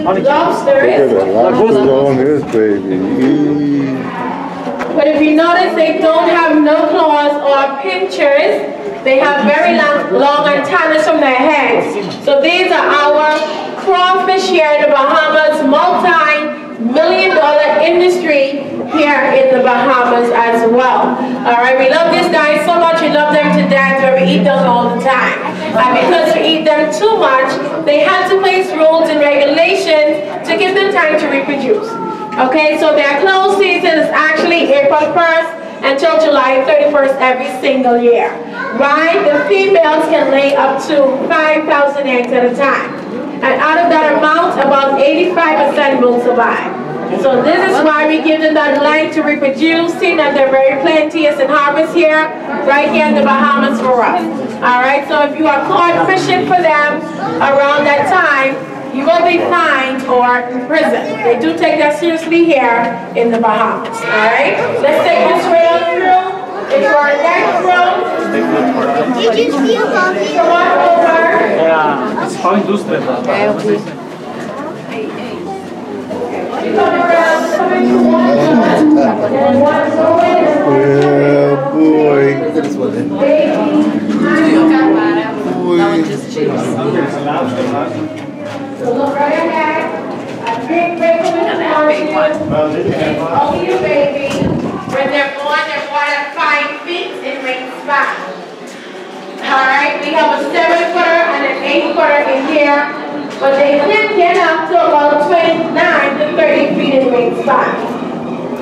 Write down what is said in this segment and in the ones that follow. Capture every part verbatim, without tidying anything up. many jobs there is. But if you notice, they don't have no claws or pinchers. They have very long, long antennas from their heads. So these are our crawfish here in the Bahamas, multi-million dollar industry here in the Bahamas as well. All right, we love these guys so much, we love them to death, where we eat them all the time. And because we eat them too much, they have to place rules and regulations to give them time to reproduce. Okay, so their close season is actually April first until July thirty-first every single year. Right? The females can lay up to five thousand eggs at a time. And out of that amount, about eighty-five percent will survive. So this is why we give them that light to reproduce, seeing that they're very plenteous and harvest here, right here in the Bahamas for us. Alright, so if you are caught fishing for them around that time, you will be fined or in prison. They do take that seriously here in the Bahamas. Alright, let's take this rail through. It's our next room. Did you feel something? Come on over. Yeah, it's how industrial. Come around, come into one zone, and one zone is yeah, boy. That one just cheaps. So look right ahead. A big baby is only a baby. When they're born, they're born at five feet, it rings five. Alright, we have a seven footer and an eight footer in here. But they can get up to about twenty-nine to thirty feet in range five.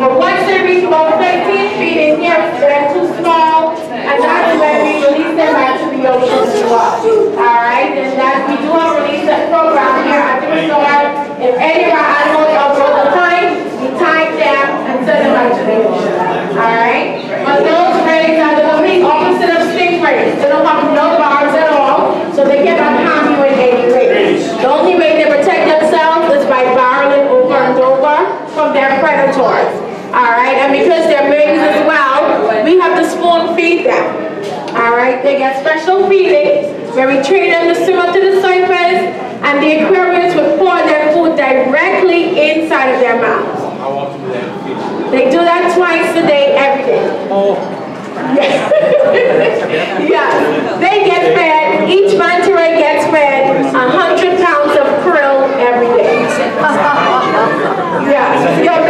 But once they reach about thirteen feet in here, they're too small, and that's when we release them back to the ocean as well. Alright, and that we do a release that program here at the resort. If any of our animals are over the time, we time them and send them back to the ocean. Alright? But those rays are the complete opposite of stingrays. They don't have no barbs at all, so they cannot harm you in any way. The only way they protect themselves is by barreling over and over from their predators. Alright, and because they're babies as well, we have to spoon feed them. Alright, they get special feeding where we train them to swim up to the surface, and the aquarius will pour their food directly inside of their mouths. They do that twice a day, every day. Oh. Yes. Yeah. They get fed, each manta ray gets fed a hundred pounds of krill every day. Yeah.